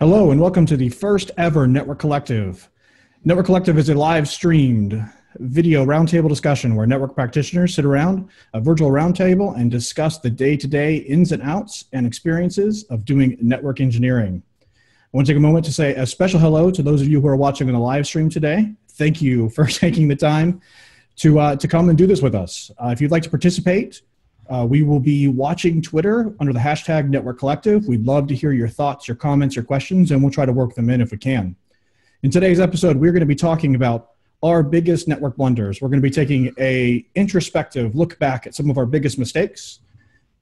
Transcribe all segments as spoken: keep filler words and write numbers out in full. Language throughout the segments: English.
Hello and welcome to the first ever Network Collective. Network Collective is a live streamed video roundtable discussion where network practitioners sit around a virtual roundtable and discuss the day-to-day ins and outs and experiences of doing network engineering. I want to take a moment to say a special hello to those of you who are watching on the live stream today. Thank you for taking the time to, uh, to come and do this with us. Uh, if you'd like to participate, Uh, we will be watching Twitter under the hashtag Network Collective. We'd love to hear your thoughts, your comments, your questions, and we'll try to work them in if we can. In today's episode, we're going to be talking about our biggest network blunders. We're going to be taking a introspective look back at some of our biggest mistakes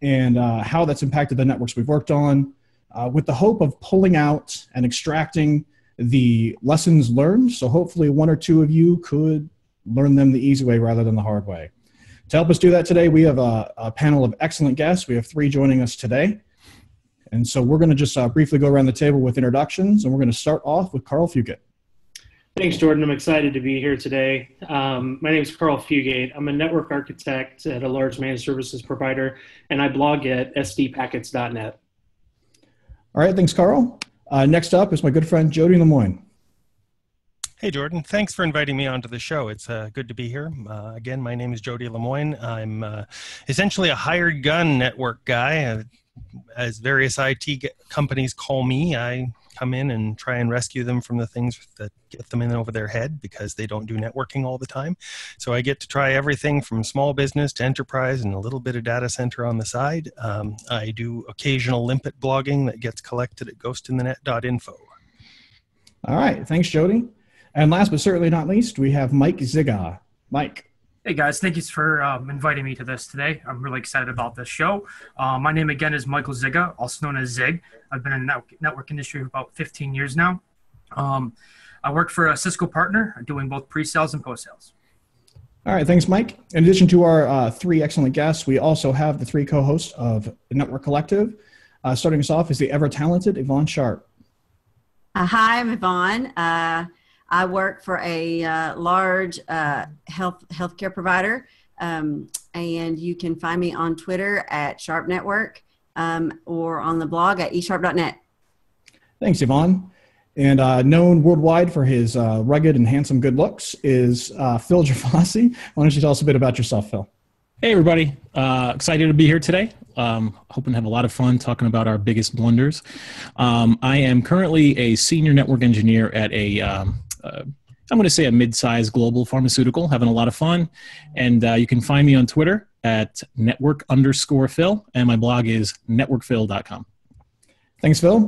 and uh, how that's impacted the networks we've worked on, uh, with the hope of pulling out and extracting the lessons learned. So hopefully one or two of you could learn them the easy way rather than the hard way. To help us do that today, we have a, a panel of excellent guests. We have three joining us today. And so we're going to just uh, briefly go around the table with introductions, and we're going to start off with Carl Fugate. Thanks, Jordan. I'm excited to be here today. Um, my name is Carl Fugate. I'm a network architect at a large managed services provider, and I blog at S D packets dot net. All right, thanks, Carl. Uh, next up is my good friend, Jody Lemoine. Hey, Jordan. Thanks for inviting me onto the show. It's uh, good to be here. Uh, again, my name is Jody Lemoine. I'm uh, essentially a hired gun network guy. Uh, as various I T companies call me, I come in and try and rescue them from the things that get them in over their head because they don't do networking all the time. So I get to try everything from small business to enterprise and a little bit of data center on the side. Um, I do occasional limpet blogging that gets collected at ghost in the net dot info. All right. Thanks, Jody. And last but certainly not least, we have Mike Ziga. Mike. Hey guys, thank you for um, inviting me to this today. I'm really excited about this show. Uh, my name again is Michael Ziga, also known as Zig. I've been in the network industry for about fifteen years now. Um, I work for a Cisco partner doing both pre-sales and post-sales. All right, thanks Mike. In addition to our uh, three excellent guests, we also have the three co-hosts of the Network Collective. Uh, starting us off is the ever-talented Yvonne Sharp. Uh, hi, I'm Yvonne. Uh, I work for a uh, large uh, health healthcare provider, um, and you can find me on Twitter at Sharp Network um, or on the blog at e sharp dot net. Thanks, Yvonne. And uh, known worldwide for his uh, rugged and handsome good looks is uh, Phil Gervasi. Why don't you tell us a bit about yourself, Phil? Hey, everybody. Uh, excited to be here today. Um, hoping to have a lot of fun talking about our biggest blunders. Um, I am currently a senior network engineer at a... Um, Uh, I'm going to say a mid-sized global pharmaceutical, having a lot of fun. And uh, you can find me on Twitter at network underscore Phil, and my blog is network phil dot com. Thanks, Phil.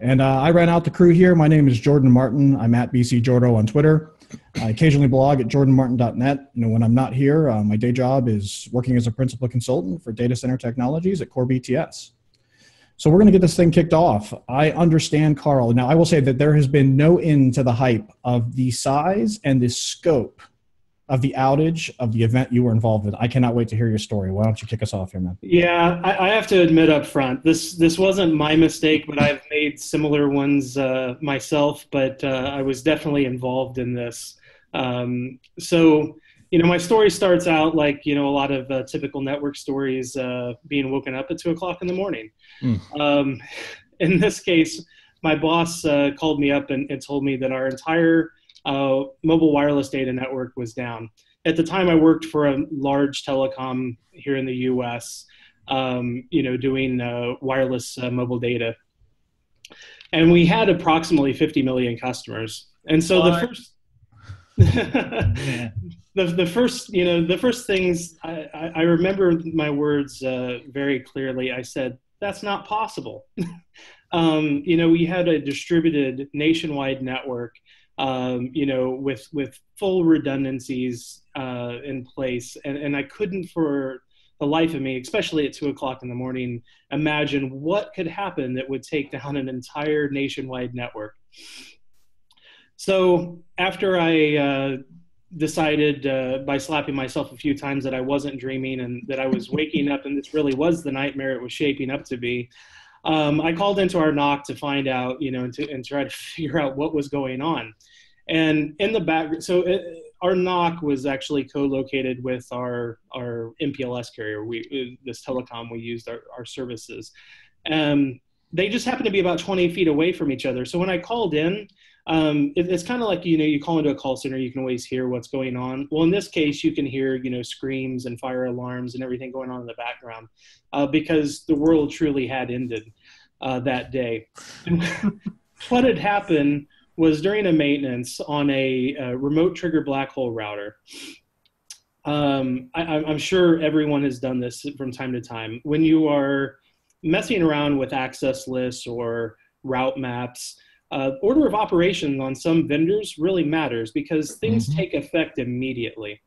And uh, I ran out the crew here. My name is Jordan Martin. I'm at b c jordo on Twitter. I occasionally blog at jordan martin dot net. You know, when I'm not here, uh, my day job is working as a principal consultant for data center technologies at Core B T S. So we're going to get this thing kicked off. I understand, Carl. Now, I will say that there has been no end to the hype of the size and the scope of the outage of the event you were involved in. I cannot wait to hear your story. Why don't you kick us off here, man? Yeah, I, I have to admit up front, this this wasn't my mistake, but I've made similar ones uh, myself, but uh, I was definitely involved in this. Um, so... You know, my story starts out like, you know, a lot of uh, typical network stories, uh, being woken up at two o'clock in the morning. Mm. Um, in this case, my boss uh, called me up and, and told me that our entire uh, mobile wireless data network was down. At the time, I worked for a large telecom here in the U S, um, you know, doing uh, wireless uh, mobile data. And we had approximately fifty million customers. And so uh, the first... yeah. The, the first, you know, the first things, I, I, I remember my words uh, very clearly. I said, that's not possible. um, you know, we had a distributed nationwide network, um, you know, with, with full redundancies uh, in place. And, and I couldn't for the life of me, especially at two o'clock in the morning, imagine what could happen that would take down an entire nationwide network. So after I... Uh, decided uh, by slapping myself a few times that I wasn't dreaming and that I was waking up and this really was the nightmare it was shaping up to be. um, I called into our N O C to find out, you know, and, to, and try to figure out what was going on. And in the back, so it, our N O C was actually co-located with our, our M P L S carrier. We, this telecom, we used our, our services. Um, they just happened to be about twenty feet away from each other. So when I called in, um, it, it's kind of like, you know, you call into a call center, you can always hear what's going on. Well, in this case, you can hear, you know, screams and fire alarms and everything going on in the background, uh, because the world truly had ended uh, that day. What had happened was during a maintenance on a, a remote trigger black hole router. Um, I, I'm sure everyone has done this from time to time. When you are messing around with access lists or route maps, uh, order of operations on some vendors really matters because things mm-hmm. take effect immediately.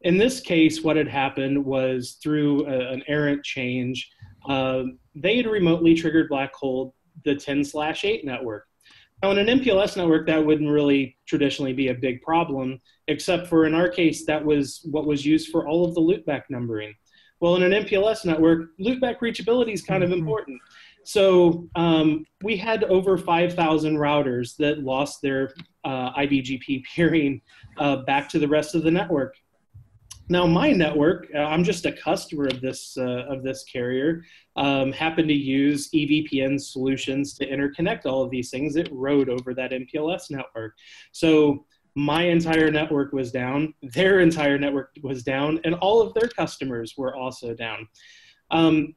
In this case, what had happened was through a, an errant change, uh, they had remotely triggered black hole the ten slash eight network. Now, in an M P L S network, that wouldn't really traditionally be a big problem, except for in our case, that was what was used for all of the loopback numbering. Well, in an M P L S network, loopback reachability is kind of important. So um, we had over five thousand routers that lost their uh, I B G P peering uh, back to the rest of the network. Now, my network, uh, I'm just a customer of this, uh, of this carrier, um, happened to use E V P N solutions to interconnect all of these things. It rode over that M P L S network. So my entire network was down, their entire network was down, and all of their customers were also down. Um,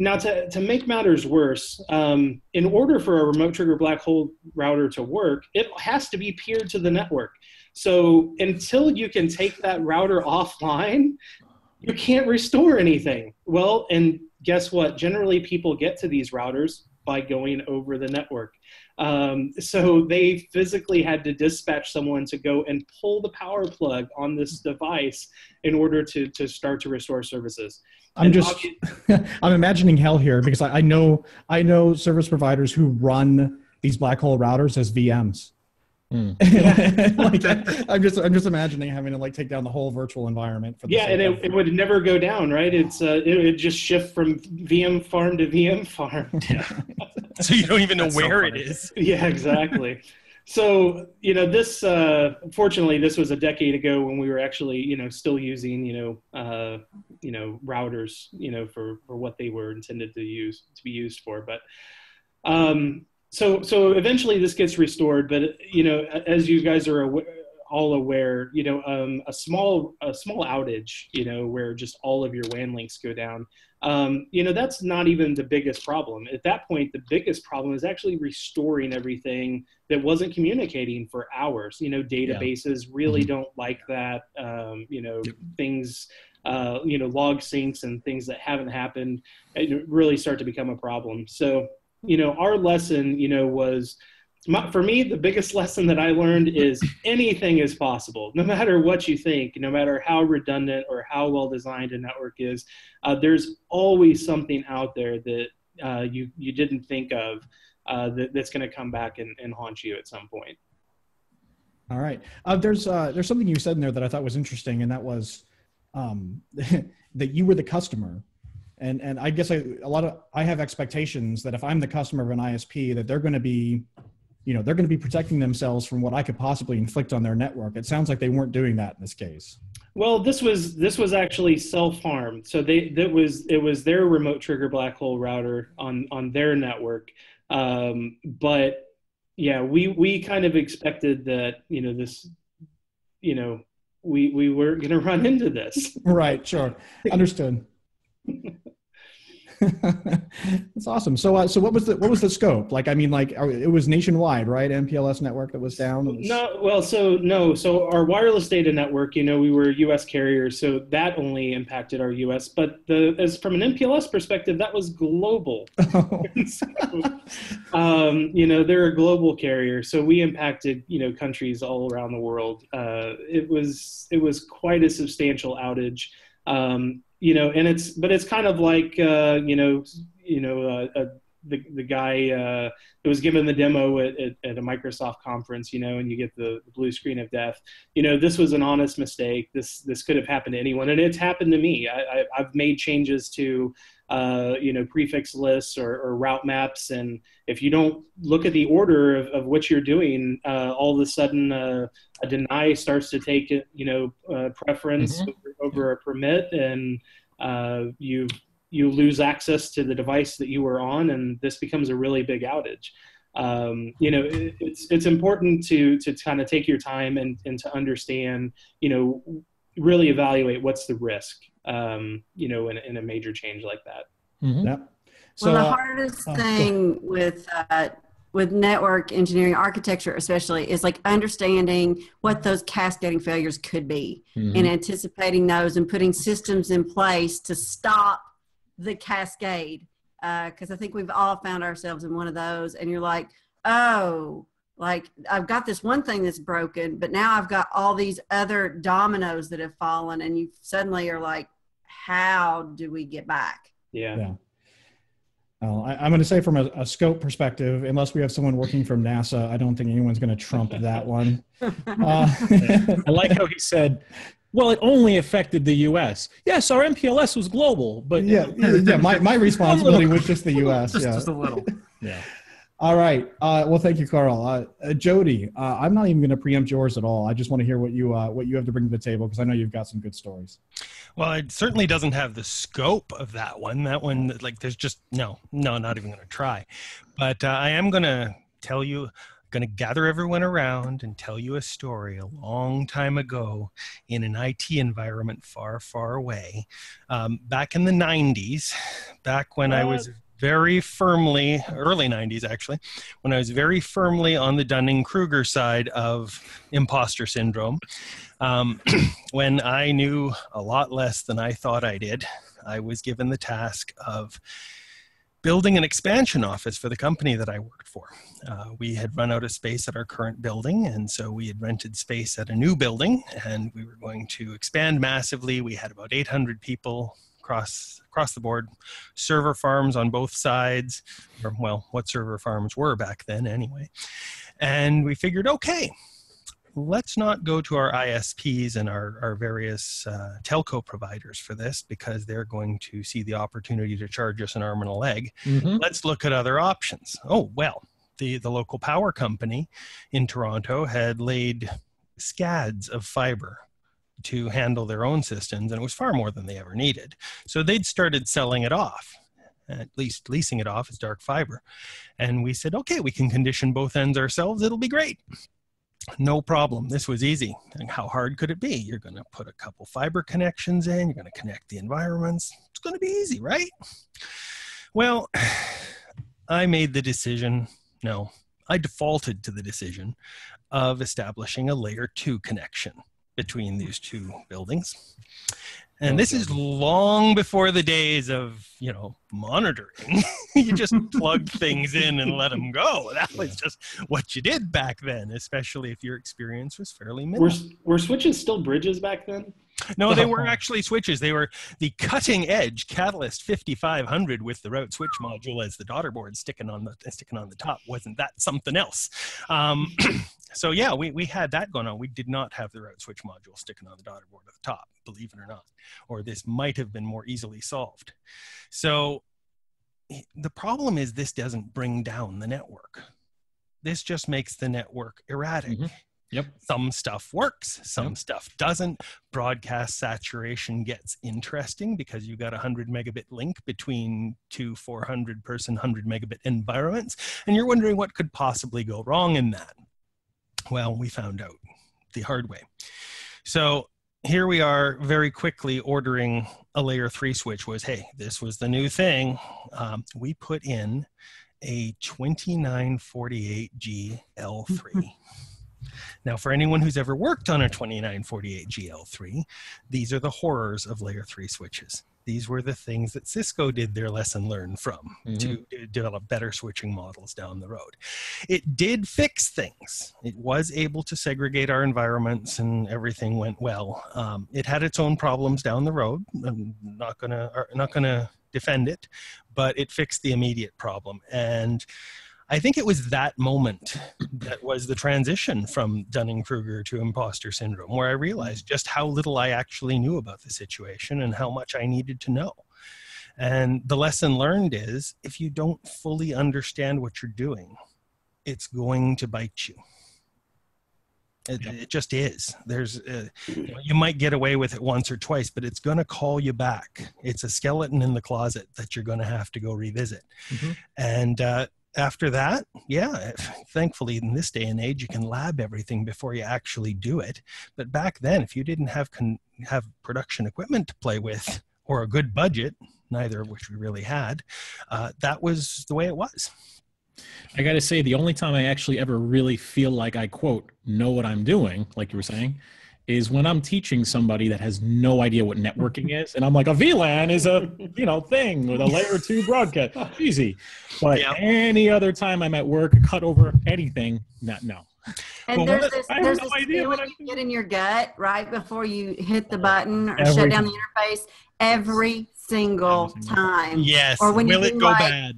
now, to, to make matters worse, um, in order for a remote trigger black hole router to work, it has to be peered to the network. So until you can take that router offline, you can't restore anything. Well, and guess what? Generally, people get to these routers by going over the network. Um, so they physically had to dispatch someone to go and pull the power plug on this device in order to, to start to restore services. I'm and just, I'm imagining hell here because I, I know I know service providers who run these black hole routers as V Ms. Mm. Like that, I'm just I'm just imagining having to like take down the whole virtual environment for the yeah, and it, it would never go down, right? It's uh, it would just shift from V M farm to V M farm. Yeah. So you don't even know That's where so it is. Yeah, exactly. So you know this. Uh, fortunately, this was a decade ago when we were actually you know still using you know uh, you know routers you know for for what they were intended to use to be used for, but. Um, So, so eventually this gets restored, but, you know, as you guys are aware, all aware, you know, um, a small, a small outage, you know, where just all of your W A N links go down, um, you know, that's not even the biggest problem. At that point, the biggest problem is actually restoring everything that wasn't communicating for hours. You know, databases yeah. really mm-hmm. don't like that, um, you know, yep. things, uh, you know, log syncs and things that haven't happened really start to become a problem. So, you know, our lesson, you know, was, my, for me, the biggest lesson that I learned is anything is possible, no matter what you think, no matter how redundant or how well designed a network is, uh, there's always something out there that uh, you, you didn't think of uh, that, that's going to come back and, and haunt you at some point. All right. Uh, there's, uh, there's something you said in there that I thought was interesting, and that was um, that you were the customer. And, and I guess I, a lot of, I have expectations that if I'm the customer of an I S P that they're going to be, you know, they're going to be protecting themselves from what I could possibly inflict on their network. It sounds like they weren't doing that in this case. Well, this was, this was actually self-harm. So they, that was, it was their remote trigger black hole router on, on their network. Um, but yeah, we, we kind of expected that, you know, this, you know, we, we were going to run into this. Right. Sure. Understood. That's awesome. So, uh, so what was the what was the scope? Like, I mean, like it was nationwide, right? M P L S network that was down. Was... No, well, so no, so our wireless data network. You know, we were U S carriers, so that only impacted our U S. But the as from an M P L S perspective, that was global. Oh. So, um, you know, they're a global carrier, so we impacted you know countries all around the world. Uh, it was it was quite a substantial outage. Um, You know, and it's, but it's kind of like, uh, you know, you know, uh, uh, the, the guy uh, that was given the demo at, at, at a Microsoft conference, you know, and you get the, the blue screen of death. You know, this was an honest mistake. This, this could have happened to anyone. And it's happened to me. I, I, I've made changes to uh, you know, prefix lists or, or route maps. And if you don't look at the order of, of what you're doing, uh, all of a sudden uh, a deny starts to take, you know, uh, preference mm-hmm. over, over a permit, and uh, you you lose access to the device that you were on, and this becomes a really big outage. Um, you know, it, it's it's important to to kind of take your time and and to understand, you know, really evaluate what's the risk, um, you know, in, in a major change like that. Mm-hmm. Yep. So, well, the hardest uh, thing uh, with uh, with network engineering architecture, especially, is like understanding what those cascading failures could be, mm-hmm. and anticipating those and putting systems in place to stop the cascade. Because uh, I think we've all found ourselves in one of those, and you're like, oh, like I've got this one thing that's broken, but now I've got all these other dominoes that have fallen, and you suddenly are like, how do we get back? Yeah. yeah. Uh, I, I'm going to say from a, a scope perspective, unless we have someone working from NASA, I don't think anyone's going to trump that one. Uh, I like how he said, well, it only affected the U S Yes, our M P L S was global, but yeah, yeah. My my responsibility was just the U S Just, yeah. just a little. Yeah. All right. Uh, well, thank you, Carl. Uh, uh, Jody, uh, I'm not even going to preempt yours at all. I just want to hear what you uh, what you have to bring to the table, because I know you've got some good stories. Well, it certainly doesn't have the scope of that one. That one, like, there's just no, no, not even going to try. But uh, I am going to tell you. Going to gather everyone around and tell you a story a long time ago in an I T environment far, far away. Um, back in the nineties, back when I was very firmly, early nineties actually, when I was very firmly on the Dunning-Kruger side of imposter syndrome, um, when I knew a lot less than I thought I did, I was given the task of building an expansion office for the company that I worked for. Uh, we had run out of space at our current building, and so we had rented space at a new building, and we were going to expand massively. We had about eight hundred people across, across the board, server farms on both sides, or, well, what server farms were back then anyway. And we figured, okay, let's not go to our I S Ps and our, our various uh, telco providers for this, because they're going to see the opportunity to charge us an arm and a leg. Mm-hmm. Let's look at other options. Oh, well, the, the local power company in Toronto had laid scads of fiber to handle their own systems, and it was far more than they ever needed. So they'd started selling it off, at least leasing it off as dark fiber. And we said, okay, we can condition both ends ourselves. It'll be great. No problem. This was easy. And how hard could it be? You're going to put a couple fiber connections in. You're going to connect the environments. It's going to be easy, right? Well, I made the decision. No, I defaulted to the decision of establishing a layer two connection between these two buildings. And this is long before the days of, you know, monitoring. You just plugged things in and let them go. That was just what you did back then, especially if your experience was fairly minimal. Were, were switches still bridges back then? No, they were actually switches. They were the cutting edge Catalyst fifty-five hundred with the route switch module as the daughter board sticking on the sticking on the top. Wasn't that something else? Um, so yeah, we, we had that going on. We did not have the route switch module sticking on the daughter board at the top, believe it or not, or this might have been more easily solved. So the problem is this doesn't bring down the network. This just makes the network erratic. Mm-hmm. Yep. Some stuff works, some yep. stuff doesn't. Broadcast saturation gets interesting because you got a hundred megabit link between two four hundred person hundred megabit environments, and you're wondering what could possibly go wrong in that. Well, we found out the hard way. So here we are very quickly ordering a layer three switch. Was, hey, this was the new thing. Um, we put in a twenty-nine forty-eight G L three. Now, for anyone who's ever worked on a twenty-nine forty-eight G L three, these are the horrors of layer three switches. These were the things that Cisco did their lesson learn from mm-hmm. to, to develop better switching models down the road. It did fix things. It was able to segregate our environments, and everything went well. Um, it had its own problems down the road. I'm not gonna, not gonna defend it, but it fixed the immediate problem. And I think it was that moment that was the transition from Dunning-Kruger to imposter syndrome, where I realized just how little I actually knew about the situation and how much I needed to know. And the lesson learned is, if you don't fully understand what you're doing, it's going to bite you. It, yeah. it just is. There's, uh, you know, you might get away with it once or twice, but it's going to call you back. It's a skeleton in the closet that you're going to have to go revisit. Mm-hmm. And uh, after that, yeah, thankfully in this day and age, you can lab everything before you actually do it. But back then, if you didn't have con have production equipment to play with or a good budget, neither of which we really had, uh, that was the way it was. I got to say, the only time I actually ever really feel like I, quote, know what I'm doing, like you were saying, is when I'm teaching somebody that has no idea what networking is. And I'm like, a V LAN is a, you know, thing with a layer two broadcast. Easy. But yeah. any other time I'm at work, cut over anything, not, no. And well, there's what, this, I there's have no this idea what you get in your gut right before you hit the button or every, shut down the interface every single time. Yes. Or when Will you do it go like, bad?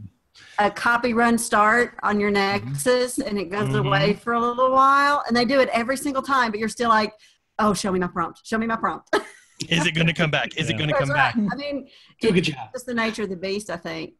A copy run start on your Nexus and it goes mm-hmm. away for a little while, and they do it every single time, but you're still like, oh, show me my prompt, show me my prompt. Is it going to come back? Is yeah. it going to come right. back? I mean, it's just the nature of the beast, I think.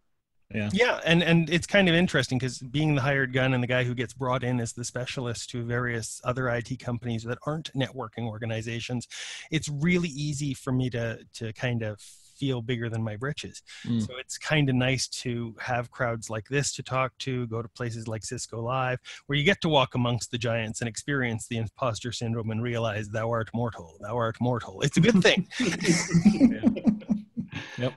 Yeah. Yeah. And, and it's kind of interesting because being the hired gun and the guy who gets brought in as the specialist to various other I T companies that aren't networking organizations, it's really easy for me to, to kind of feel bigger than my britches. Mm. So it's kind of nice to have crowds like this to talk to, go to places like Cisco Live, where you get to walk amongst the giants and experience the imposter syndrome and realize thou art mortal, thou art mortal. It's a good thing. Yeah. Yep.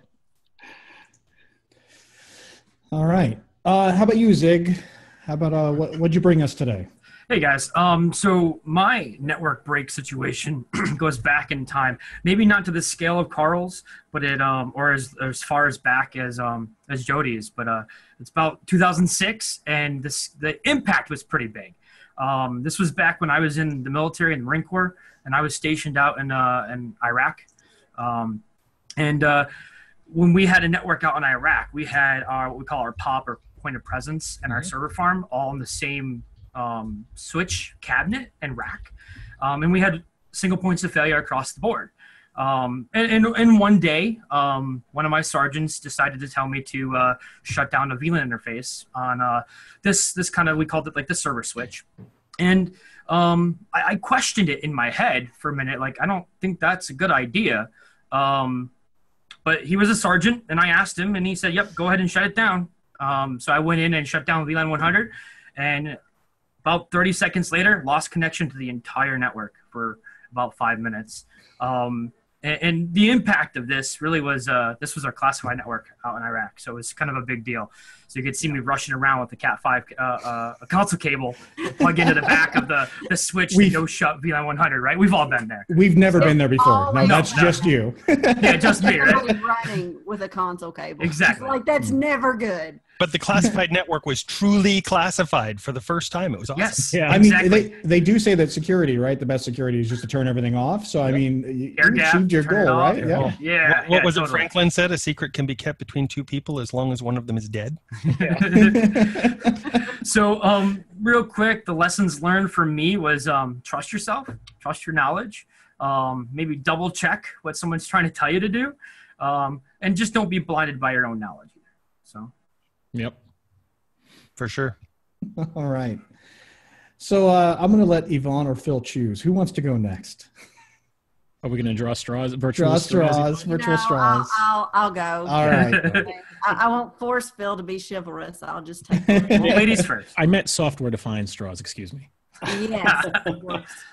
All right. Uh, how about you, Zig? How about uh, what what'd you bring us today? Hey guys, um, so my network break situation goes back in time, maybe not to the scale of Carl's, but it, um, or as, as far as back as, um, as Jody's, but uh, it's about two thousand six, and this, the impact was pretty big. Um, this was back when I was in the military and Marine Corps, and I was stationed out in, uh, in Iraq. Um, and uh, when we had a network out in Iraq, we had our, what we call our P O P, or point of presence, and mm-hmm. our server farm all in the same Um, switch cabinet and rack, um, and we had single points of failure across the board. Um, and in one day, um, one of my sergeants decided to tell me to uh, shut down a V LAN interface on uh, this this kind of, we called it like the server switch. And um, I, I questioned it in my head for a minute, like I don't think that's a good idea. Um, but he was a sergeant, and I asked him, and he said, "Yep, go ahead and shut it down." Um, so I went in and shut down V LAN one hundred, and about thirty seconds later, lost connection to the entire network for about five minutes. Um, and, and the impact of this really was, uh, this was our classified network out in Iraq. So it was kind of a big deal. So you could see me rushing around with the Cat five uh, uh, console cable plug into the back of the, the switch to go shut V LAN one hundred, right? We've all been there. We've never so, been there before. No, that's no, just no. you. Yeah, just me, right? Running with a console cable. Exactly. It's like, that's mm. never good. But the classified network was truly classified for the first time. It was awesome. Yes, yeah, I exactly. mean, they, they do say that security, right? The best security is just to turn everything off. So, I yep. mean, Air you gap, achieved your goal, right? Yeah. yeah. yeah. What, what yeah, was totally. it Franklin said? A secret can be kept between two people as long as one of them is dead. Yeah. So, um, real quick, the lessons learned for me was um, trust yourself, trust your knowledge, um, maybe double check what someone's trying to tell you to do, um, and just don't be blinded by your own knowledge either. So. Yep, for sure. All right. So uh, I'm going to let Yvonne or Phil choose. Who wants to go next? Are we going to draw straws? Virtual draw straws. straws virtual no, straws. I'll, I'll, I'll go. All right. Okay. I, I won't force Phil to be chivalrous. I'll just take it. Ladies first. I meant software-defined straws. Excuse me. Yes,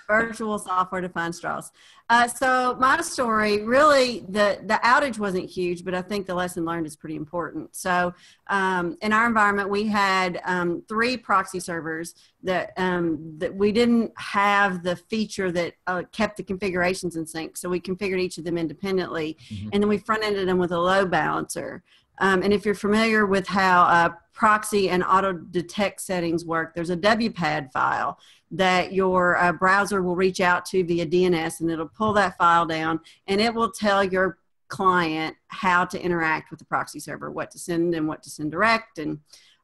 virtual software-defined straws. Uh, so my story, really, the, the outage wasn't huge, but I think the lesson learned is pretty important. So um, in our environment, we had um, three proxy servers that, um, that we didn't have the feature that uh, kept the configurations in sync. So we configured each of them independently, mm-hmm. and then we front-ended them with a load balancer. Um, and if you're familiar with how uh, proxy and auto-detect settings work, there's a W P A D file that your uh, browser will reach out to via D N S, and it'll pull that file down, and it will tell your client how to interact with the proxy server, what to send and what to send direct and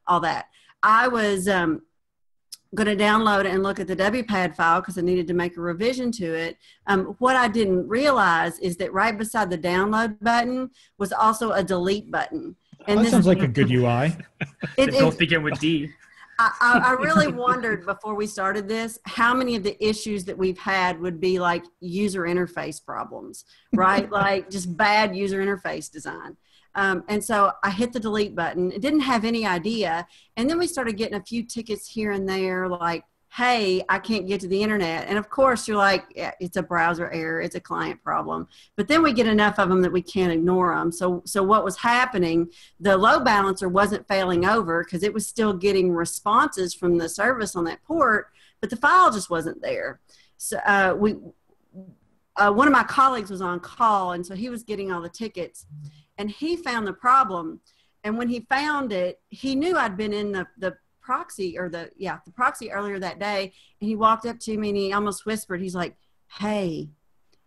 all that. I was um, going to download and look at the W PAD file because I needed to make a revision to it. Um, what I didn't realize is that right beside the download button was also a delete button. And oh, that this sounds like a good U I. It, it, don't begin with D. I, I really wondered before we started this, how many of the issues that we've had would be like user interface problems, right? Like just bad user interface design. Um, and so I hit the delete button. It didn't have any idea. And then we started getting a few tickets here and there, like, hey, I can't get to the internet. And of course you're like, yeah, it's a browser error, it's a client problem. But then we get enough of them that we can't ignore them. So, so what was happening, the load balancer wasn't failing over because it was still getting responses from the service on that port, but the file just wasn't there. So uh, we, uh, one of my colleagues was on call, and so he was getting all the tickets, and he found the problem. And when he found it, he knew I'd been in the, the proxy or the yeah the proxy earlier that day, and he walked up to me and he almost whispered, he's like, hey,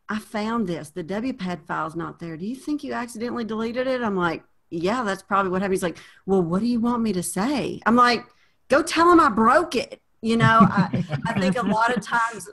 I found this, the W PAD file's not there, do you think you accidentally deleted it? I'm like, yeah, that's probably what happened. He's like, well, what do you want me to say? I'm like, go tell him I broke it, you know. I, I think a lot of times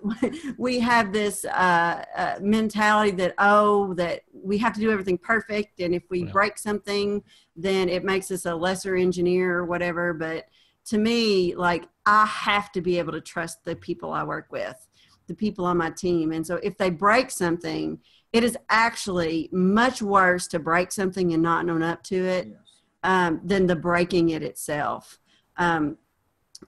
we have this uh, uh mentality that oh that we have to do everything perfect, and if we yeah. break something then it makes us a lesser engineer or whatever. But to me, like, I have to be able to trust the people I work with, the people on my team. And so if they break something, it is actually much worse to break something and not own up to it, yes. um, than the breaking it itself. Um,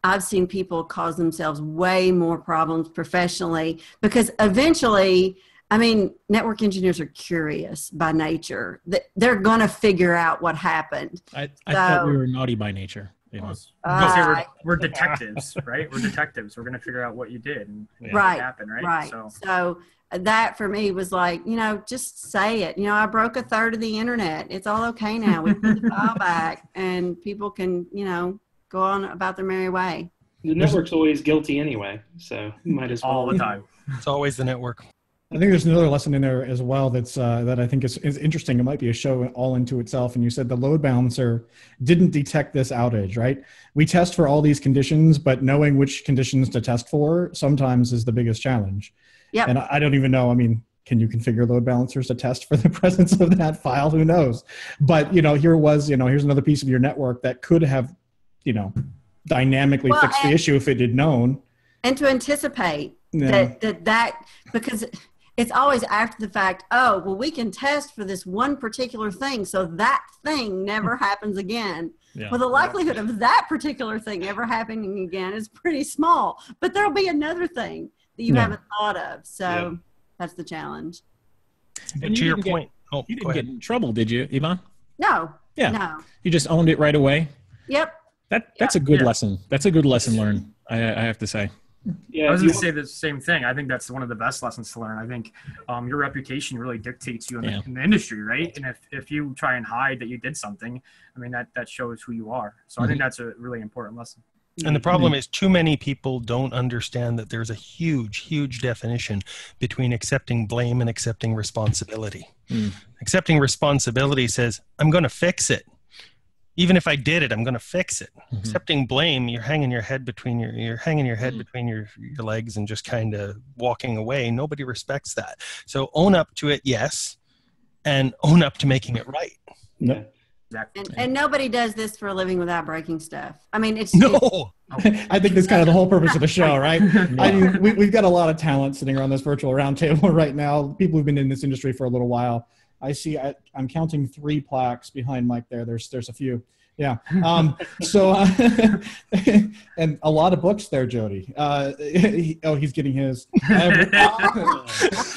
I've seen people cause themselves way more problems professionally because eventually, I mean, network engineers are curious by nature. They're going to figure out what happened. I, I so, thought we were naughty by nature. You know, uh, we're, we're detectives, right? We're detectives. We're going to figure out what you did and yeah. right, happened, right? Right. So. so that for me was like, you know, just say it. You know, I broke a third of the internet. It's all okay now. We put the file back and people can, you know, go on about their merry way. The network's always guilty anyway, so you might as well. All the time. It's always the network. I think there's another lesson in there as well that's uh, that I think is, is interesting. It might be a show all into itself. And you said the load balancer didn't detect this outage, right? We test for all these conditions, but knowing which conditions to test for sometimes is the biggest challenge. Yeah. And I don't even know. I mean, can you configure load balancers to test for the presence of that file? Who knows? But you know, here was you know here's another piece of your network that could have, you know, dynamically well, fixed the issue if it had known. And to anticipate yeah. that, that that because. It's always after the fact, oh, well, we can test for this one particular thing, so that thing never happens again. Yeah, well, the likelihood yeah. of that particular thing ever happening again is pretty small, but there'll be another thing that you yeah. haven't thought of. So yeah. that's the challenge. And, and to you your point, get, oh, you didn't get in trouble, did you, Yvonne? No. Yeah. No. You just owned it right away? Yep. That, that's yep. a good yeah. lesson. That's a good lesson learned, I, I have to say. Yeah, I was going to say the same thing. I think that's one of the best lessons to learn. I think um, your reputation really dictates you in, yeah. the, in the industry, right? And if, if you try and hide that you did something, I mean, that, that shows who you are. So mm-hmm. I think that's a really important lesson. And the problem mm-hmm. is too many people don't understand that there's a huge, huge definition between accepting blame and accepting responsibility. Mm. Accepting responsibility says, I'm going to fix it. Even if I did it, I'm going to fix it. Mm-hmm. Accepting blame, you're hanging your head between your you're hanging your head mm-hmm. between your, your legs and just kind of walking away. Nobody respects that. So own up to it, yes, and own up to making it right. Yeah. Exactly. And, and nobody does this for a living without breaking stuff. I mean, it's no. It's, I think that's kind of the whole purpose of the show, right? I mean, we, we've got a lot of talent sitting around this virtual roundtable right now. People who've been in this industry for a little while. I see, I, I'm counting three plaques behind Mike there. There's, there's a few. Yeah. Um, so, uh, and a lot of books there, Jody. Uh, he, oh, he's getting his. Have, oh,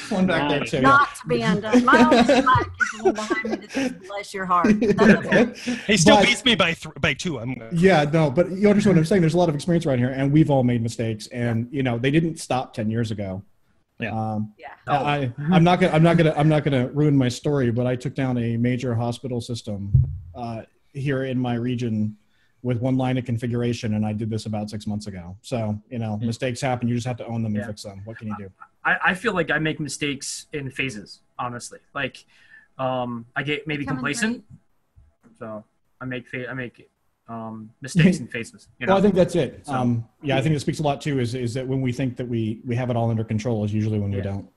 one back there too. Not yeah. to be undone. My only plaque is the one behind me that bless your heart. He still but, beats me by, th by two. I'm uh, yeah, no, but you understand what I'm saying? There's a lot of experience around here and we've all made mistakes and, you know, they didn't stop ten years ago. Yeah. Um, yeah. Oh. I, I'm not gonna. I'm not gonna. I'm not gonna ruin my story. But I took down a major hospital system uh, here in my region with one line of configuration, and I did this about six months ago. So you know, mm-hmm. mistakes happen. You just have to own them yeah. and fix them. What can you do? I, I feel like I make mistakes in phases. Honestly, like um, I get maybe Coming complacent, right. so I make I make um, mistakes and faces. You know? Well, I think that's it. So, um, yeah, I think it speaks a lot too, is, is that when we think that we, we have it all under control is usually when yeah. we don't.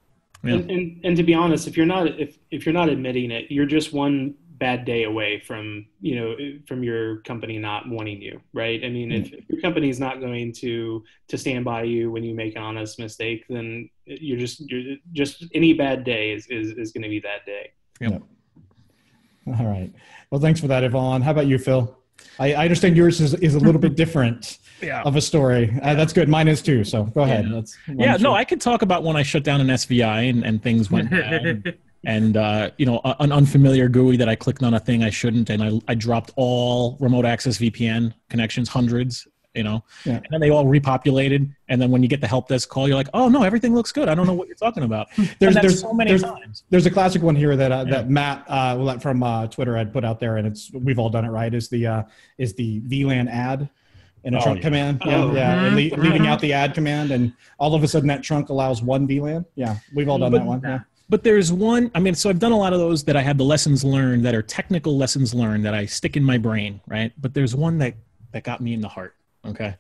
Yeah. And, and, and to be honest, if you're not, if, if you're not admitting it, you're just one bad day away from, you know, from your company not wanting you, right? I mean, mm-hmm. if, if your company's not going to, to stand by you when you make an honest mistake, then you're just, you're just any bad day is, is, is going to be that day. Yep. Yep. All right. Well, thanks for that, Yvonne. How about you, Phil? I, I understand yours is, is a little bit different yeah. of a story. Uh, that's good. Mine is too. So go ahead. Yeah, that's yeah no, I can talk about when I shut down an S V I and, and things went down. And, uh, you know, an unfamiliar G U I that I clicked on a thing I shouldn't, and I, I dropped all remote access V P N connections, hundreds, you know, yeah. and then they all repopulated. And then when you get the help desk call, you're like, oh, no, everything looks good. I don't know what you're talking about. there's there's so many there's, times. There's a classic one here that, uh, yeah. that Matt uh, from uh, Twitter had put out there, and it's, we've all done it, right, is the, uh, is the V LAN ad. In a oh, trunk yeah. command, yeah, oh. yeah, and le leaving out the add command, and all of a sudden that trunk allows one V LAN. Yeah, we've all done but, that one. Yeah. But there's one, I mean, so I've done a lot of those that I had the lessons learned that are technical lessons learned that I stick in my brain, right? But there's one that, that got me in the heart, okay?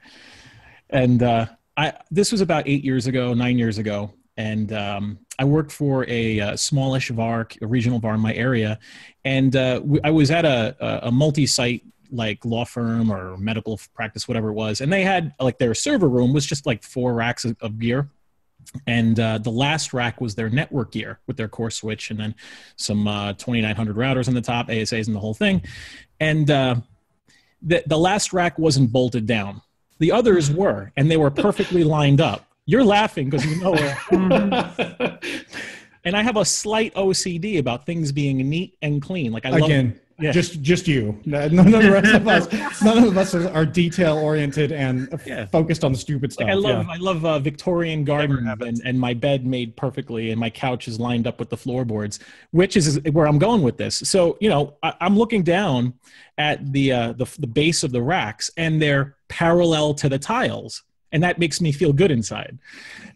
And uh, I, this was about eight years ago, nine years ago, and um, I worked for a, a smallish V A R, a regional V A R in my area, and uh, we, I was at a, a, a multi-site like law firm or medical practice, whatever it was. And they had like their server room was just like four racks of, of gear. And uh, the last rack was their network gear with their core switch and then some uh, twenty-nine hundred routers on the top, A S As and the whole thing. And uh, the, the last rack wasn't bolted down. The others were, and they were perfectly lined up. You're laughing because you know it. And I have a slight O C D about things being neat and clean. Like I love Again. Yeah. Just, just you. None of the rest of us. None of us are detail oriented and yeah. focused on the stupid stuff. Like I love, yeah. I love uh, Victorian garden, and, and my bed made perfectly, and my couch is lined up with the floorboards, which is where I'm going with this. So, you know, I, I'm looking down at the, uh, the the base of the racks, and they're parallel to the tiles, and that makes me feel good inside.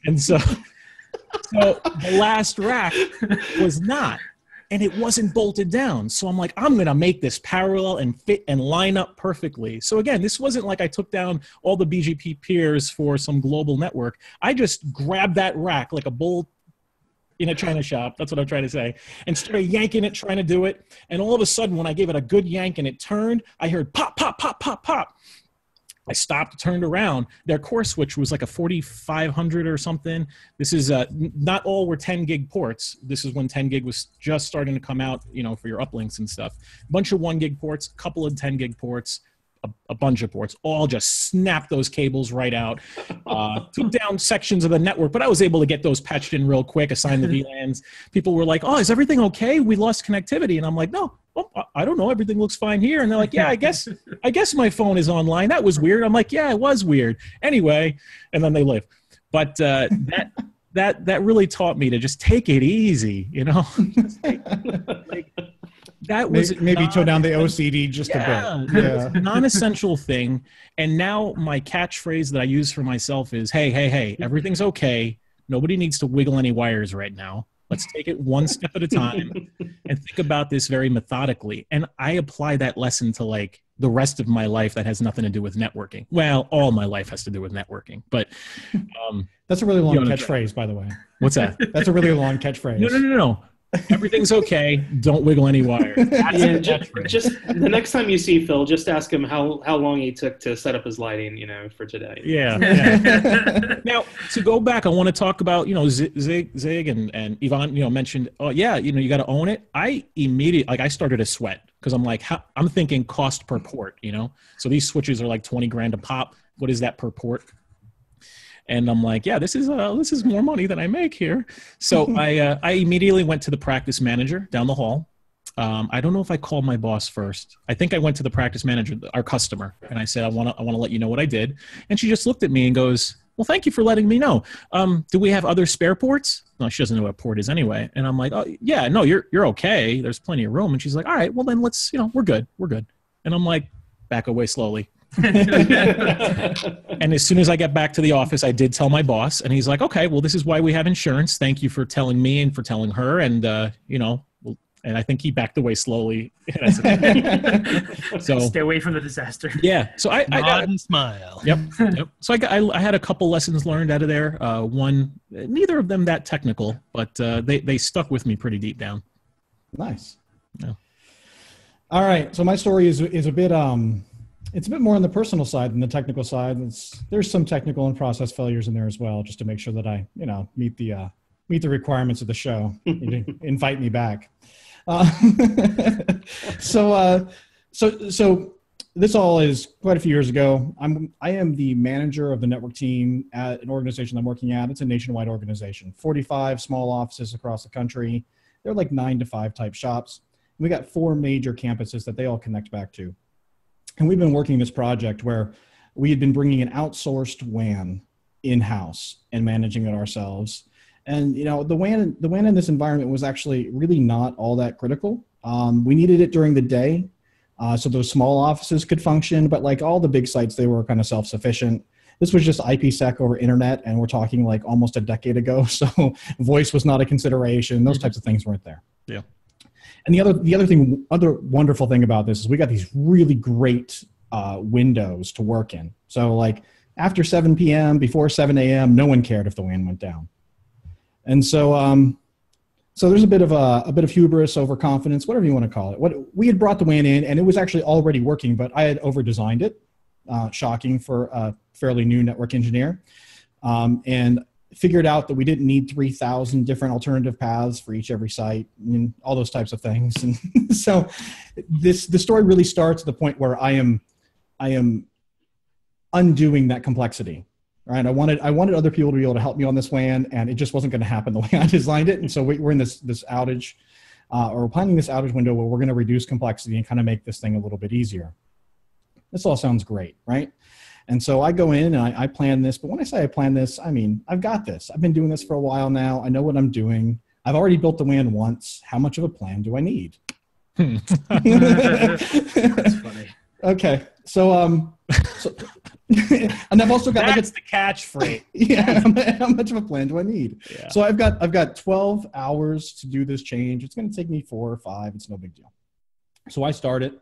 And so, so the last rack was not. And it wasn't bolted down. So I'm like, I'm going to make this parallel and fit and line up perfectly. So again, this wasn't like I took down all the B G P peers for some global network. I just grabbed that rack like a bull in a China shop. That's what I'm trying to say. And started yanking it, trying to do it. And all of a sudden, when I gave it a good yank and it turned, I heard pop, pop, pop, pop, pop. I stopped, turned around. Their core switch was like a forty-five hundred or something. This is uh, not all were ten gig ports. This is when ten gig was just starting to come out, you know, for your uplinks and stuff. A bunch of one gig ports, a couple of ten gig ports, a, a bunch of ports, all just snapped those cables right out. Uh, took down sections of the network, but I was able to get those patched in real quick, assigned the V LANs. People were like, oh, is everything okay? We lost connectivity. And I'm like, no. Well, I don't know. Everything looks fine here. And they're like, yeah, I guess, I guess my phone is online. That was weird. I'm like, yeah, it was weird. Anyway, and then they leave. But uh, that that that really taught me to just take it easy, you know. Take, like, that was maybe, maybe tone down the O C D just yeah, a bit. Yeah, a non-essential thing. And now my catchphrase that I use for myself is, hey, hey, hey, everything's okay. Nobody needs to wiggle any wires right now. Let's take it one step at a time and think about this very methodically. And I apply that lesson to like the rest of my life that has nothing to do with networking. Well, all my life has to do with networking, but. Um, That's a really long catchphrase, by the way. What's that? That's a really long catchphrase. No, no, no, no. Everything's okay. Don't wiggle any wires. Yeah, just, just the next time you see Phil, just ask him how, how long he took to set up his lighting, you know, for today. Yeah. yeah. Now, to go back, I want to talk about, you know, Zig, Zig and, and Yvonne, you know, mentioned, oh, yeah, you know, you got to own it. I immediately, like, I started to sweat because I'm like, how, I'm thinking cost per port, you know? So these switches are like twenty grand a pop. What is that per port? And I'm like, yeah, this is uh, this is more money than I make here. So I uh, I immediately went to the practice manager down the hall. Um, I don't know if I called my boss first. I think I went to the practice manager, our customer, and I said, I want to I want to let you know what I did. And she just looked at me and goes, well, thank you for letting me know. Um, do we have other spare ports? No, she doesn't know what a port is anyway. And I'm like, oh yeah, no, you're you're okay. There's plenty of room. And she's like, all right, well then let's you know we're good, we're good. And I'm like, back away slowly. And as soon as I get back to the office, I did tell my boss, and he's like, okay, well, this is why we have insurance. Thank you for telling me and for telling her. And, uh, you know, we'll And I think he backed away slowly. So stay away from the disaster. Yeah. So I, I got, and smile. Yep, yep. So I, got, I, I had a couple lessons learned out of there. Uh, one, neither of them that technical, but uh, they they stuck with me pretty deep down. Nice. Yeah. All right. So my story is is a bit um, it's a bit more on the personal side than the technical side. It's, there's some technical and process failures in there as well, just to make sure that I you know meet the uh, meet the requirements of the show. Invite me back. Uh, so, uh, so, so this all is quite a few years ago. I'm, I am the manager of the network team at an organization I'm working at. It's a nationwide organization, forty-five small offices across the country. They're like nine to five type shops. We got four major campuses that they all connect back to. And we've been working this project where we had been bringing an outsourced W A N in-house and managing it ourselves. And you know, the W A N, the W A N in this environment was actually really not all that critical. Um, we needed it during the day, uh, so those small offices could function. But like all the big sites, they were kind of self-sufficient. This was just IPsec over internet, and we're talking like almost a decade ago. So voice was not a consideration. Those types of things weren't there. Yeah. And the other, the other thing, other wonderful thing about this is we got these really great uh, windows to work in. So like after seven p m, before seven a m, no one cared if the W A N went down. And so, um, so there's a bit of a, a bit of hubris, overconfidence, whatever you want to call it. What we had brought the W A N in, and it was actually already working, but I had over-designed it. Uh, shocking for a fairly new network engineer, um, and figured out that we didn't need three thousand different alternative paths for each every site, and all those types of things. And so, this the story really starts at the point where I am, I am undoing that complexity. Right. I wanted, I wanted other people to be able to help me on this W A N, and it just wasn't going to happen the way I designed it. And so we, we're in this, this outage, uh, or we're planning this outage window where we're going to reduce complexity and kind of make this thing a little bit easier. This all sounds great, right? And so I go in and I, I plan this. But when I say I plan this, I mean, I've got this. I've been doing this for a while now. I know what I'm doing. I've already built the W A N once. How much of a plan do I need? Hmm. That's funny. Okay. So, um, so and I've also got that's like a, the catchphrase. Yeah, how much of a plan do I need? Yeah. So I've got I've got twelve hours to do this change. It's going to take me four or five. It's no big deal. So I start it,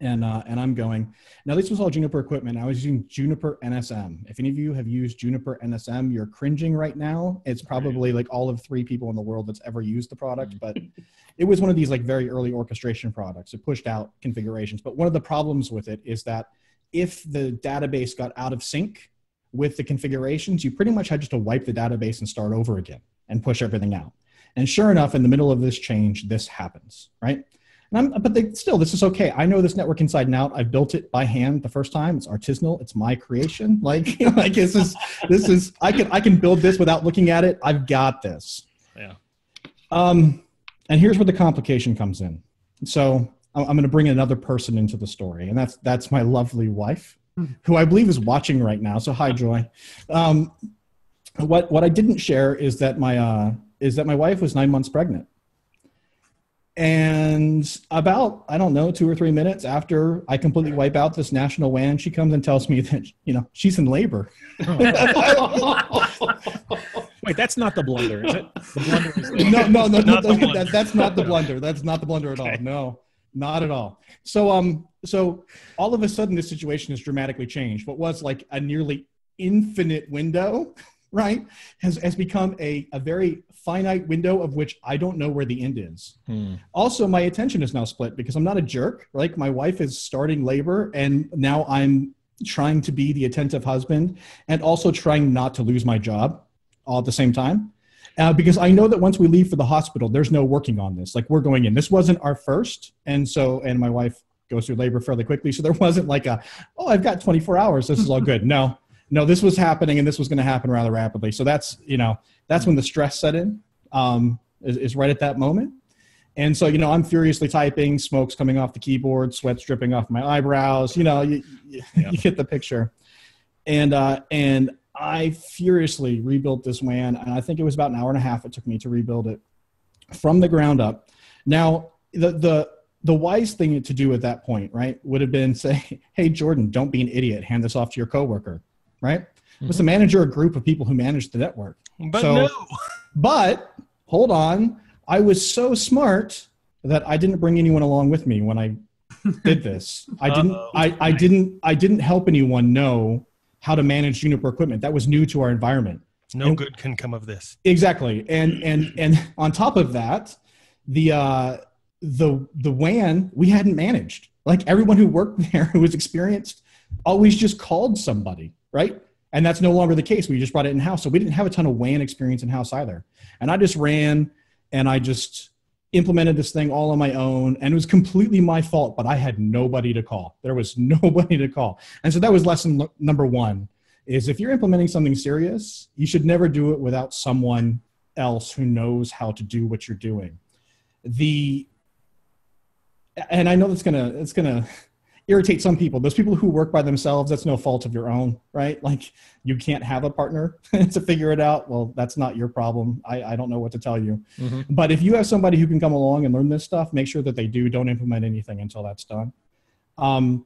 and uh, and I'm going. Now this was all Juniper equipment. I was using Juniper N S M. If any of you have used Juniper N S M, you're cringing right now. It's probably like all of three people in the world that's ever used the product, but it was one of these like very early orchestration products. It pushed out configurations, but one of the problems with it is that if the database got out of sync with the configurations, you pretty much had just to wipe the database and start over again and push everything out. And sure enough, in the middle of this change, this happens, right? And I'm, but they, still, this is okay. I know this network inside and out. I built it by hand the first time. It's artisanal. It's my creation. Like, you know, like this is, this is, I can, I can build this without looking at it. I've got this. Yeah. Um, and here's where the complication comes in. So I'm going to bring another person into the story, and that's that's my lovely wife, who I believe is watching right now. So hi, Joy. Um, what what I didn't share is that my uh, is that my wife was nine months pregnant, and about I don't know two or three minutes after I completely wipe out this national W A N, she comes and tells me that you know she's in labor. Wait, that's not the blunder, is it? The blunder is there. No, no, no, no, no that, that's not the blunder. That's not the blunder at all. No. Not at all. So, um, so all of a sudden, this situation has dramatically changed. What was like a nearly infinite window, right, has, has become a, a very finite window of which I don't know where the end is. Hmm. Also, my attention is now split because I'm not a jerk. Like my wife is starting labor, and now I'm trying to be the attentive husband and also trying not to lose my job all at the same time. Uh, because I know that once we leave for the hospital, there's no working on this. Like we're going in. This wasn't our first. And so, and my wife goes through labor fairly quickly. So there wasn't like a, oh, I've got twenty-four hours. This is all good. No, no, this was happening, and this was going to happen rather rapidly. So that's, you know, that's when the stress set in, um, is, is right at that moment. And so, you know, I'm furiously typing, smoke's coming off the keyboard, sweat's dripping off my eyebrows, you know, you, you, yeah. You get the picture. And, uh, and, I furiously rebuilt this W A N, and I think it was about an hour and a half it took me to rebuild it from the ground up. Now, the the the wise thing to do at that point, right, would have been say, hey, Jordan, don't be an idiot. Hand this off to your coworker, right? Mm-hmm. Was the manager a group of people who managed the network? But so, no. But hold on. I was so smart that I didn't bring anyone along with me when I did this. I didn't, I, I didn't, I didn't help anyone know how to manage Juniper equipment. That was new to our environment. No and, good can come of this. Exactly. And, and, and on top of that, the, uh, the, the W A N we hadn't managed. Like, everyone who worked there who was experienced always just called somebody, right? And that's no longer the case. We just brought it in-house. So we didn't have a ton of W A N experience in-house either. And I just ran and I just implemented this thing all on my own, and it was completely my fault, but I had nobody to call. There was nobody to call. And so that was lesson number one, is if you're implementing something serious, you should never do it without someone else who knows how to do what you're doing. The, and I know that's gonna, it's gonna irritate some people. Those people who work by themselves, that's no fault of your own, right? Like, you can't have a partner to figure it out. Well, that's not your problem. I, I don't know what to tell you. Mm-hmm. But if you have somebody who can come along and learn this stuff, make sure that they do. Don't implement anything until that's done. Um,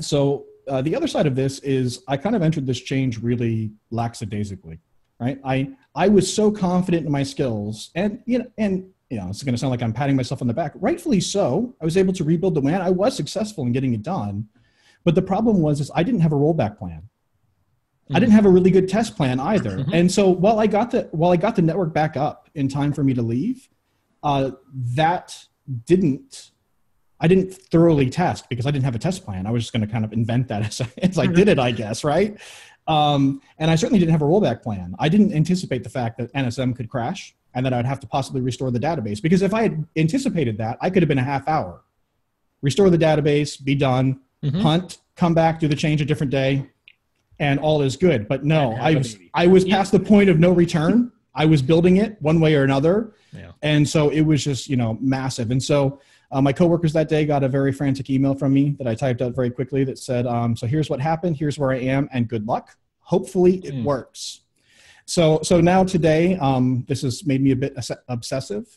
so uh, the other side of this is I kind of entered this change really lackadaisically, right? I, I was so confident in my skills, and, you know, and, you know, it's going to sound like I'm patting myself on the back. Rightfully so. I was able to rebuild the W A N. I was successful in getting it done. But the problem was is I didn't have a rollback plan. Mm-hmm. I didn't have a really good test plan either. Mm-hmm. And so while I got the, while I got the network back up in time for me to leave, uh, that didn't, I didn't thoroughly test because I didn't have a test plan. I was just going to kind of invent that as I, as I did it, I guess, right? Um, and I certainly didn't have a rollback plan. I didn't anticipate the fact that N S M could crash, and that I'd have to possibly restore the database. Because if I had anticipated that, I could have been a half hour. Restore the database, be done, mm-hmm. hunt, come back, do the change a different day, and all is good. But no, I was, I was past the point of no return. I was building it one way or another. Yeah. And so it was just, you know, massive. And so uh, my coworkers that day got a very frantic email from me that I typed out very quickly that said, um, so here's what happened, here's where I am, and good luck. Hopefully it mm. works. So, so now today, um, this has made me a bit obsessive,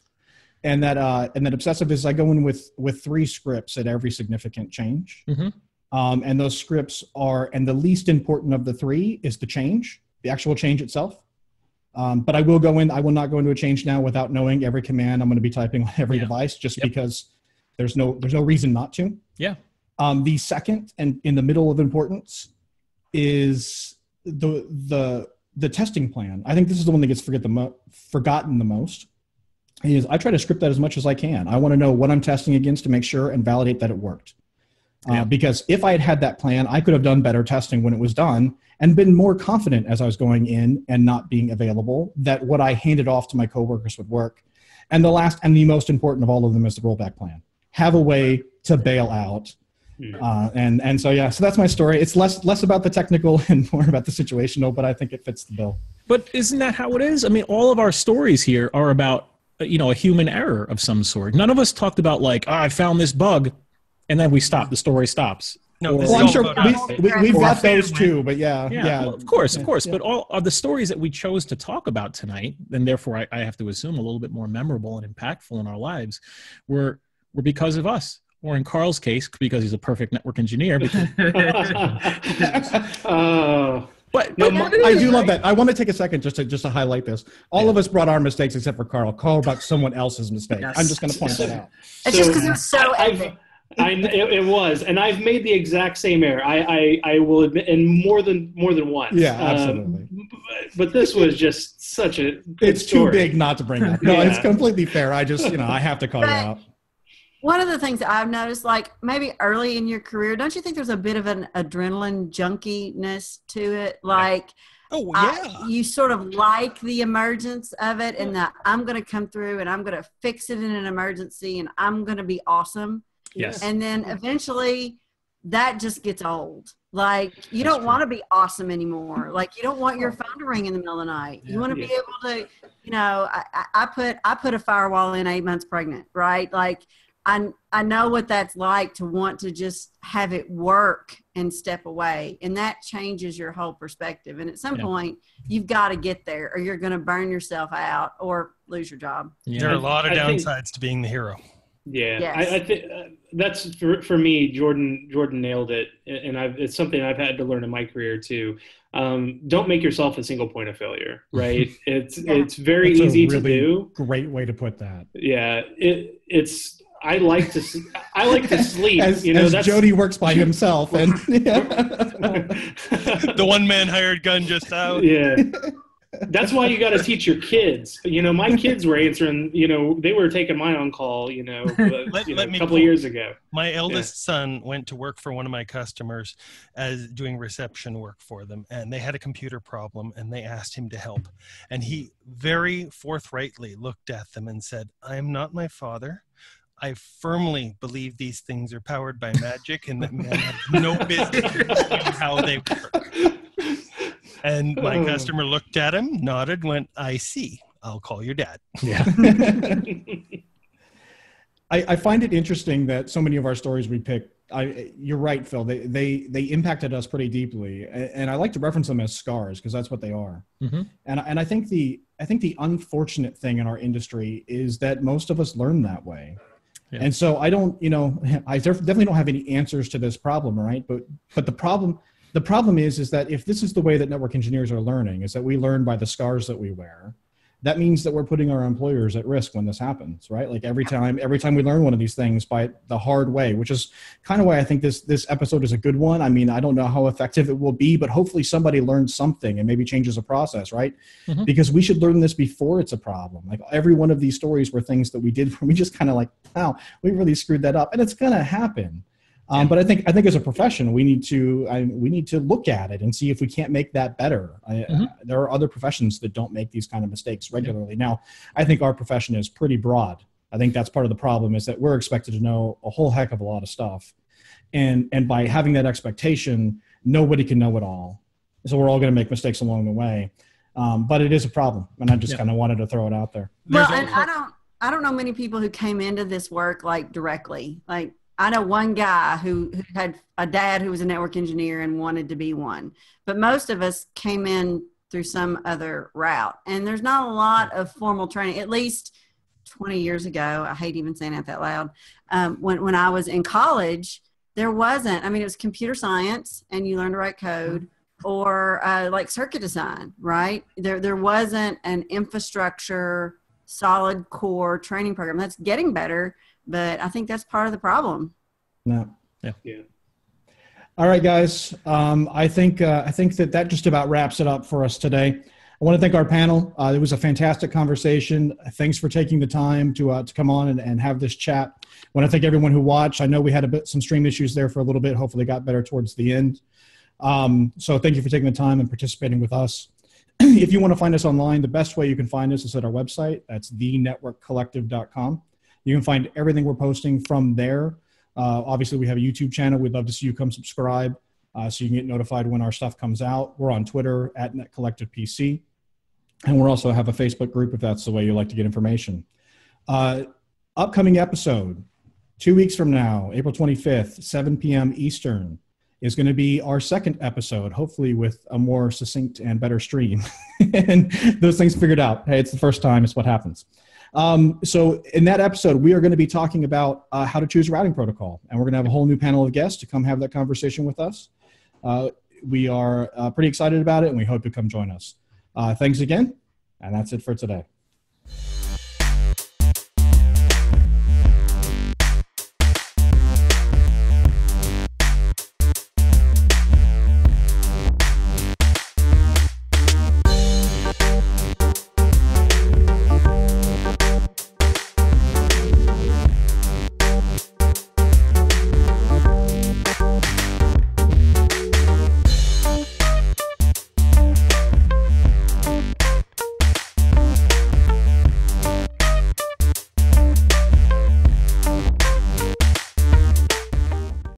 and that, uh, and that obsessive is I go in with, with three scripts at every significant change. Mm-hmm. Um, and those scripts are, and the least important of the three is the change, the actual change itself. Um, but I will go in, I will not go into a change now without knowing every command I'm going to be typing on every yeah. device, just yep. because there's no, there's no reason not to. Yeah. Um, the second, and in the middle of importance, is the, the, the testing plan. I think this is the one that gets forget the mo- forgotten the most, is I try to script that as much as I can. I want to know what I'm testing against to make sure and validate that it worked. Yeah. Uh, because if I had had that plan, I could have done better testing when it was done and been more confident as I was going in and not being available that what I handed off to my coworkers would work. And the last and the most important of all of them is the rollback plan. Have a way to bail out. Uh, and, and so, yeah, so that's my story. It's less, less about the technical and more about the situational, but I think it fits the bill. But isn't that how it is? I mean, all of our stories here are about, you know, a human error of some sort. None of us talked about like, oh, I found this bug, and then we stop. The story stops. No, well, I'm sure we, we, we've got those too, but yeah. Yeah, yeah. Well, of course, of course. Yeah. But all of the stories that we chose to talk about tonight, and therefore I, I have to assume a little bit more memorable and impactful in our lives, were were because of us. Or in Carl's case, because he's a perfect network engineer. Because... oh. But, but no, I do love that. I want to take a second just to just to highlight this. All yeah. of us brought our mistakes except for Carl. Carl brought someone else's mistake. Yes. I'm just going to point that out. It's so, just because it was so epic. I, it, it was, and I've made the exact same error. I, I, I will admit, and more than more than once. Yeah, absolutely. Um, but, but this was just such a. Good it's story. Too big not to bring up. No, yeah. It's completely fair. I just you know I have to call but, you out. One of the things that I've noticed, like maybe early in your career, don't you think there's a bit of an adrenaline junkiness to it? Like, oh, yeah. I, you sort of like the emergence of it, and that I'm going to come through and I'm going to fix it in an emergency and I'm going to be awesome. Yes. And then eventually that just gets old. Like, you That's don't want to be awesome anymore. Like, you don't want your phone to ring in the middle of the night. Yeah, you want to yeah. be able to, you know, I, I put, I put a firewall in eight months pregnant, right? Like, I, I know what that's like to want to just have it work and step away. And that changes your whole perspective. And at some yeah. point, you've got to get there or you're going to burn yourself out or lose your job. Yeah. There are a lot of I downsides think, to being the hero. Yeah, yes. I, I think uh, that's for, for me, Jordan, Jordan nailed it. And I've, it's something I've had to learn in my career too. Um, don't make yourself a single point of failure, right? It's, yeah. it's very that's easy really to do. Great way to put that. Yeah. It, it's, I like to, I like to sleep. As, you know, as that's, Jody works by himself, and yeah. the one man hired gun just out. Yeah. That's why you got to teach your kids. You know, my kids were answering, you know, they were taking my on call, you know, let, you know let me a couple of years ago. My eldest yeah. son went to work for one of my customers as doing reception work for them. And they had a computer problem and they asked him to help. And he very forthrightly looked at them and said, I am not my father. I firmly believe these things are powered by magic and that man has no business in how they work. And my customer looked at him, nodded, went, I see. I'll call your dad. Yeah. I, I find it interesting that so many of our stories we pick, I, you're right, Phil, they, they, they impacted us pretty deeply. And I like to reference them as scars because that's what they are. Mm-hmm. And, and I, think the, I think the unfortunate thing in our industry is that most of us learn that way. Yeah. And so I don't, you know, I definitely don't have any answers to this problem, right? But, but the problem... The problem is, is that if this is the way that network engineers are learning, is that we learn by the scars that we wear, that means that we're putting our employers at risk when this happens, right? Like every time, every time we learn one of these things by the hard way, which is kind of why I think this, this episode is a good one. I mean, I don't know how effective it will be, but hopefully somebody learns something and maybe changes a process, right? Mm-hmm. Because we should learn this before it's a problem. Like every one of these stories were things that we did where we just kind of like, wow, we really screwed that up, and it's going to happen. Um, but I think I think as a profession, we need to I, we need to look at it and see if we can't make that better. I, mm-hmm. uh, there are other professions that don't make these kind of mistakes regularly. Yeah. Now, I think our profession is pretty broad. I think that's part of the problem is that we're expected to know a whole heck of a lot of stuff. And, and by having that expectation, nobody can know it all. So we're all going to make mistakes along the way. Um, but it is a problem. And I just yeah. kind of wanted to throw it out there. Well, and I don't, I don't know many people who came into this work like directly, like. I know one guy who, who had a dad who was a network engineer and wanted to be one, but most of us came in through some other route. And there's not a lot of formal training, at least twenty years ago. I hate even saying that that loud. Um, when, when I was in college, there wasn't, I mean, it was computer science and you learned to write code or uh, like circuit design, right? There, there wasn't an infrastructure, solid core training program. That's getting better. But I think that's part of the problem. No. Yeah. Yeah. All right, guys. Um, I think uh, I think that that just about wraps it up for us today. I want to thank our panel. Uh, it was a fantastic conversation. Thanks for taking the time to uh, to come on and, and have this chat. I want to thank everyone who watched. I know we had a bit some stream issues there for a little bit. Hopefully, it got better towards the end. Um, so thank you for taking the time and participating with us. If you want to find us online, the best way you can find us is at our website. That's the network collective dot com. You can find everything we're posting from there. Uh, obviously, we have a YouTube channel. We'd love to see you come subscribe uh, so you can get notified when our stuff comes out. We're on Twitter at Net Collective P C. And we also have a Facebook group if that's the way you like to get information. Uh, upcoming episode, two weeks from now, April twenty-fifth, seven P M Eastern, is going to be our second episode, hopefully with a more succinct and better stream. And those things figured out. Hey, it's the first time. It's what happens. Um, so in that episode, we are going to be talking about uh, how to choose a routing protocol. And we're going to have a whole new panel of guests to come have that conversation with us. Uh, we are uh, pretty excited about it, and we hope you come join us. Uh, thanks again, and that's it for today.